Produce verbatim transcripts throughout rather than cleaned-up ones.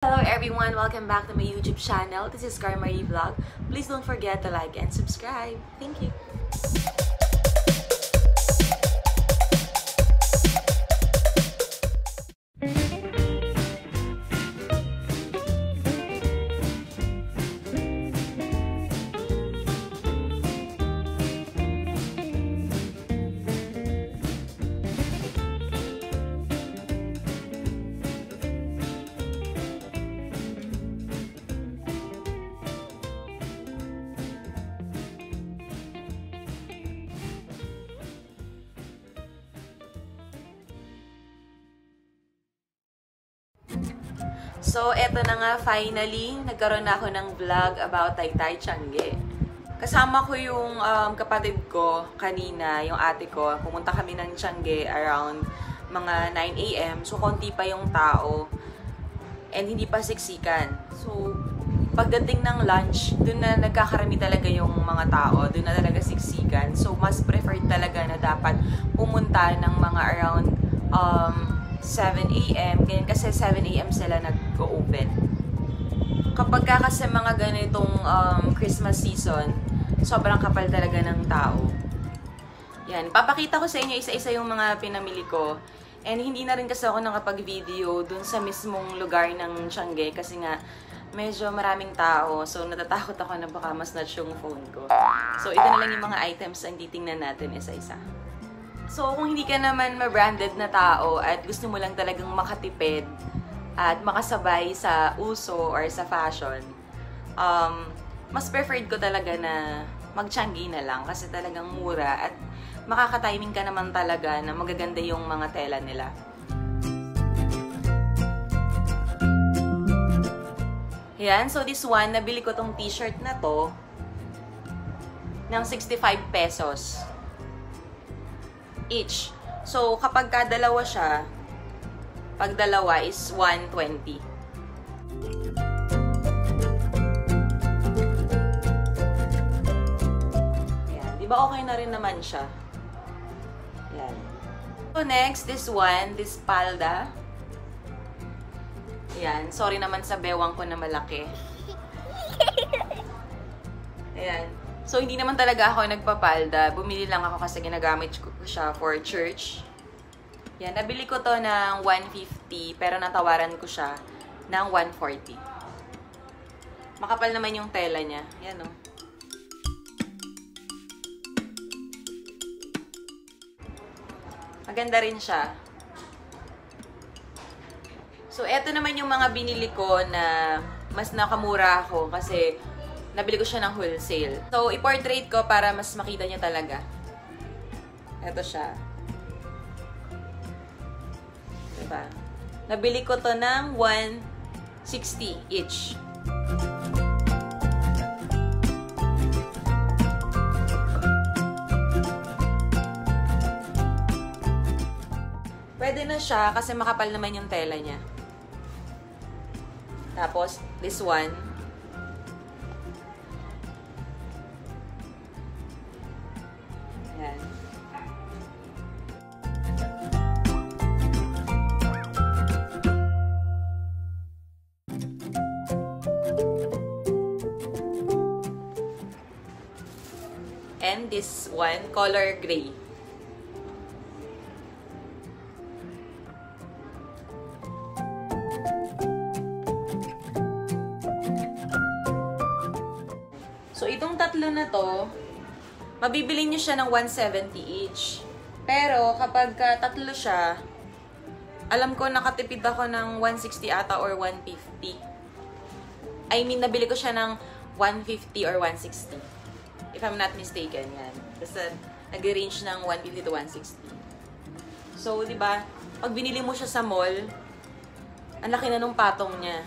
Hello everyone! Welcome back to my YouTube channel. This is CarMari Vlog. Please don't forget to like and subscribe. Thank you! So, eto na nga, finally, nagkaroon na ako ng vlog about Taytay Tiangge. Kasama ko yung um, kapatid ko kanina, yung ate ko. Pumunta kami ng Tiangge around mga nine A M So, konti pa yung tao. And hindi pa siksikan. So, pagdating ng lunch, dun na nagkakarami talaga yung mga tao. Dun na talaga siksikan. So, mas preferred talaga na dapat pumunta ng mga around um, seven A M Ganyan kasi seven A M sila nag-open. Kapag ka kasi mga ganitong um, Christmas season, sobrang kapal talaga ng tao. Yan. Papakita ko sa inyo isa-isa yung mga pinamili ko. And hindi na rin kasi ako nakapag-video dun sa mismong lugar ng Tiangge kasi nga medyo maraming tao. So natatakot ako na baka mas nudge yung phone ko. So ito na lang yung mga items ang titingnan natin isa-isa. So, kung hindi ka naman ma-branded na tao at gusto mo lang talagang makatipid at makasabay sa uso or sa fashion, um, mas preferred ko talaga na mag-Tiangge na lang kasi talagang mura at makakatiming ka naman talaga na magaganda yung mga tela nila. Ayan, so this one, nabili ko tong t-shirt na to ng sixty-five pesos. Each. So, kapag ka dalawa siya, pag dalawa is one twenty. Ayan. Diba okay na rin naman siya? Ayan. So, next, this one, this palda. Ayan. Sorry naman sa bewang ko na malaki. Ayan. So, hindi naman talaga ako nagpapalda. Bumili lang ako kasi ginagamit ko siya for church. Yan, nabili ko to ng one fifty pero natawaran ko siya ng one forty. Makapal naman yung tela niya. Yan o. Oh. Maganda rin siya. So, eto naman yung mga binili ko na mas nakamura ako kasi nabili ko siya ng wholesale. So, i-portrait ko para mas makita niya talaga. Ito siya. Diba? Nabili ko to ng one sixty each. Pwede na siya kasi makapal naman yung tela niya. Tapos, this one. And this one, color gray. So, itong tatlo na to, mabibili nyo siya ng one seventy each. Pero, kapag ka tatlo siya, alam ko nakatipid ako ng one sixty ata or one fifty. I mean, nabili ko siya ng one fifty or one sixty. If I'm not mistaken, yan. Basta, nag-range ng one fifty to one sixty. So, di ba, pag binili mo siya sa mall, ang laki na nung patong niya.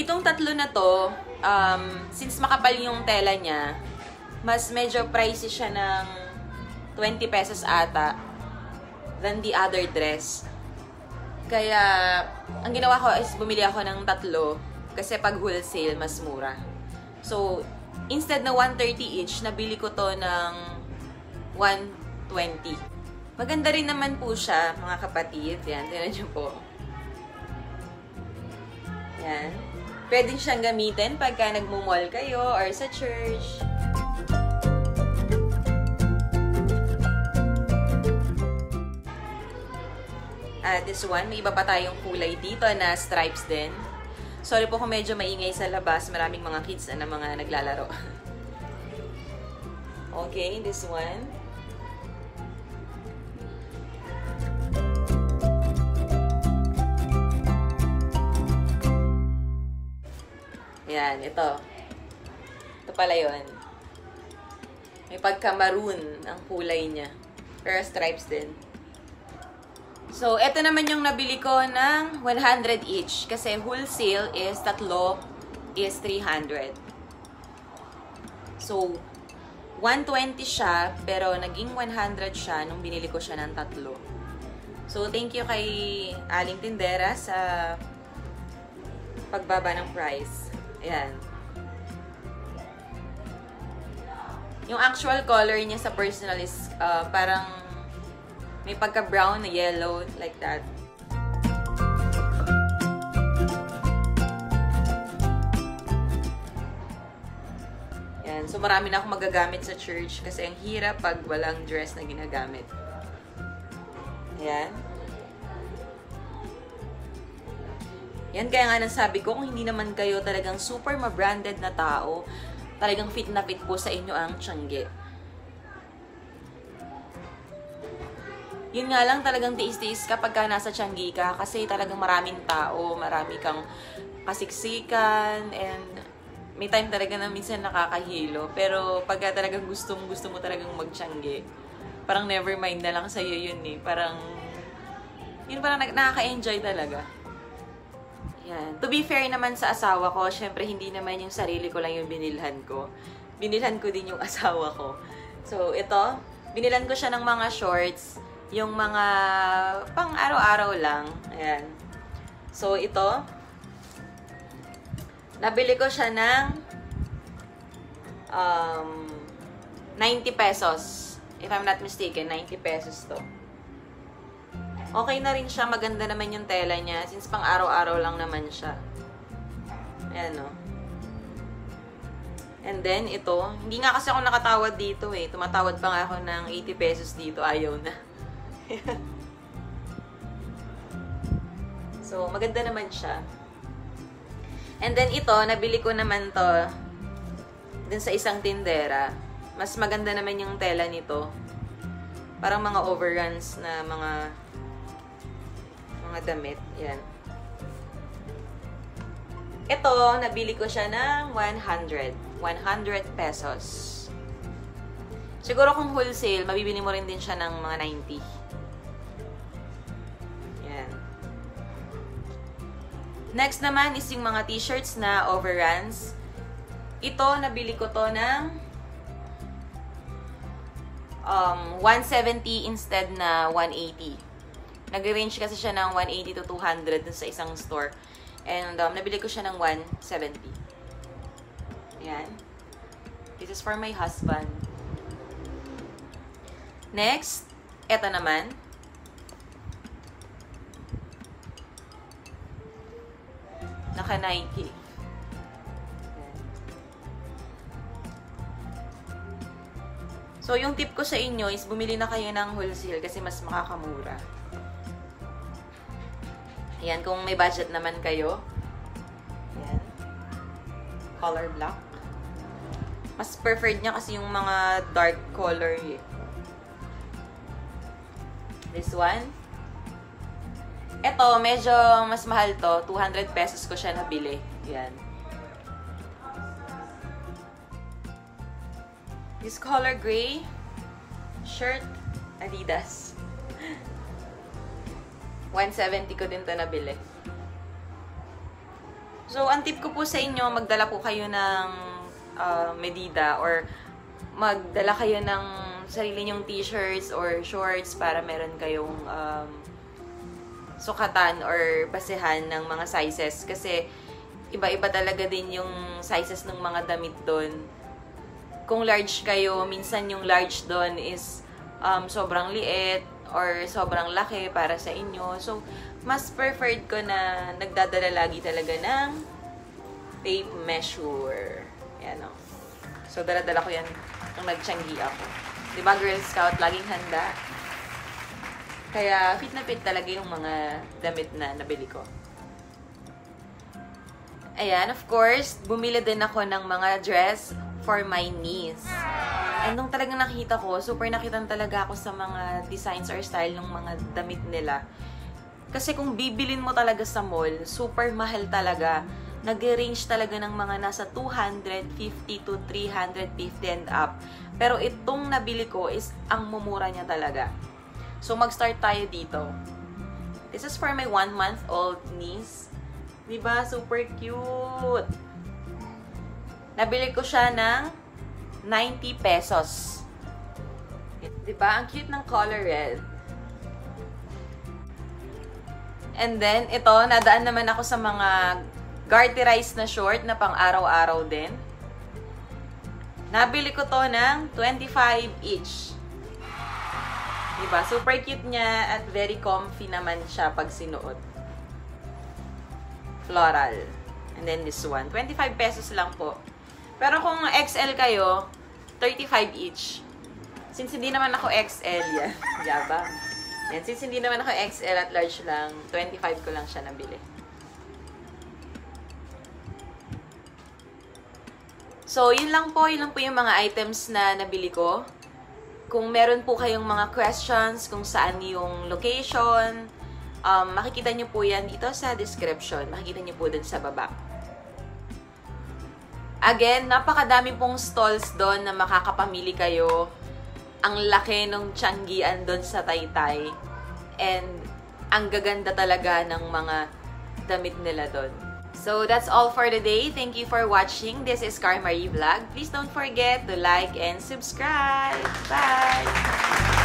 Itong tatlo na to, um, since makapal yung tela niya, mas medyo pricey siya ng twenty pesos ata than the other dress. Kaya, ang ginawa ko is bumili ako ng tatlo kasi pag wholesale, mas mura. So, instead na one thirty each, nabili ko to ng one twenty. Maganda rin naman po siya, mga kapatid. Yan, tignan niyo po. Ayan. Pwede siyang gamitin pagka nagmo-mall kayo or sa church. Uh, this one, may iba pa tayong kulay dito na stripes din. Sorry po kung medyo maingay sa labas. Maraming mga kids na mga naglalaro. Okay, this one. Ayan, ito. Ito pala yun. May pagka-maroon ang kulay niya. Pero stripes din. So, eto naman yung nabili ko ng one hundred each. Kasi wholesale is tatlo is three hundred. So, one twenty siya, pero naging one hundred siya nung binili ko siya ng tatlo. So, thank you kay Aling Tindera sa pagbaba ng price. Ayan. Yung actual color niya sa personal is uh, parang may pagka-brown na yellow, like that. Yan. So, marami na akong magagamit sa church kasi ang hirap pag walang dress na ginagamit. Yan. Yan, kaya nga nasabi ko, kung hindi naman kayo talagang super ma-branded na tao, talagang fit na fit po sa inyo ang Tiangge. Yun nga lang, talagang tiis-tiis kapag ka nasa Tiangge ka kasi talagang maraming tao, marami kang kasiksikan, and may time talaga na minsan nakakahilo. Pero pagka talagang gusto mo, gusto mo talagang mag-Tiangge, parang never mind na lang sa'yo yun eh. Parang, yun parang nakaka-enjoy talaga. Yan. To be fair naman sa asawa ko, syempre hindi naman yung sarili ko lang yung binilhan ko. Binilhan ko din yung asawa ko. So ito, binilhan ko siya ng mga shorts. Yung mga pang araw-araw lang. Ayan. So, ito. Nabili ko siya ng um, ninety pesos. If I'm not mistaken, ninety pesos to. Okay na rin siya. Maganda naman yung tela niya. Since pang araw-araw lang naman siya. Ayan o. And then, ito. Hindi nga kasi ako nakatawad dito eh. Tumatawad pa nga ako ng eighty pesos dito. Ayaw na. So, maganda naman siya. And then ito, nabili ko naman to dun sa isang tindera. Mas maganda naman yung tela nito. Parang mga overruns na mga mga damit. Yan. Ito, nabili ko siya ng one hundred pesos. Siguro kung wholesale, mabibili mo rin din siya ng mga ninety. Next naman is yung mga t-shirts na overruns. Ito, nabili ko to ng um, one seventy instead na one eighty. Nag-range kasi siya ng one eighty to two hundred dun sa isang store. And um, nabili ko siya ng one seventy. Ayan. This is for my husband. Next, eto naman. Naka Nike. So, yung tip ko sa inyo is bumili na kayo ng wholesale kasi mas makakamura. Ayan, kung may budget naman kayo. Ayan. Color black. Mas preferred niya kasi yung mga dark color eh. This one. Eto, medyo mas mahal to. two hundred pesos ko siya nabili. Yan. This color gray shirt, Adidas. one seventy ko din to nabili. So, ang tip ko po sa inyo, magdala po kayo ng uh, medida or magdala kayo ng sarili nyong t-shirts or shorts para meron kayong um, sukatan or basehan ng mga sizes kasi iba-iba talaga din yung sizes ng mga damit doon. Kung large kayo, minsan yung large doon is um, sobrang liit or sobrang laki para sa inyo. So, mas preferred ko na nagdadala lagi talaga ng tape measure. Ayan o. So, dala-dala ko yan nung nag-Tiangge ako. Diba, Girl Scout, laging handa. Kaya, fit na fit talaga yung mga damit na nabili ko. Ayan, of course, bumili din ako ng mga dress for my niece. And nung talagang nakita ko, super nakita talaga ako sa mga designs or style ng mga damit nila. Kasi kung bibilin mo talaga sa mall, super mahal talaga. Nag-range talaga ng mga nasa two hundred fifty to three hundred fifty and up. Pero itong nabili ko is ang mumura niya talaga. So, mag-start tayo dito. This is for my one-month-old niece. Diba? Super cute! Nabili ko siya ng ninety pesos. Diba? Ang cute ng color red. And then, ito, nadaan naman ako sa mga garterized na short na pang araw-araw din. Nabili ko to ng twenty-five each. Diba? Super cute niya at very comfy naman siya pag sinuot. Floral. And then this one. twenty-five pesos lang po. Pero kung X L kayo, thirty-five each. Since hindi naman ako X L, yan. Jaba. And since hindi naman ako X L at large lang, twenty-five ko lang siya nabili. So, yun lang po. Yun lang po yung mga items na nabili ko. Kung meron po kayong mga questions, kung saan yung location, um, makikita nyo po yan dito sa description. Makikita nyo po dun sa baba. Again, napakadami pong stalls doon na makakapamili kayo. Ang laki ng Tianggean doon sa Taytay. And ang gaganda talaga ng mga damit nila doon. So, that's all for today. Thank you for watching. This is CarMari Vlog. Please don't forget to like and subscribe. Bye!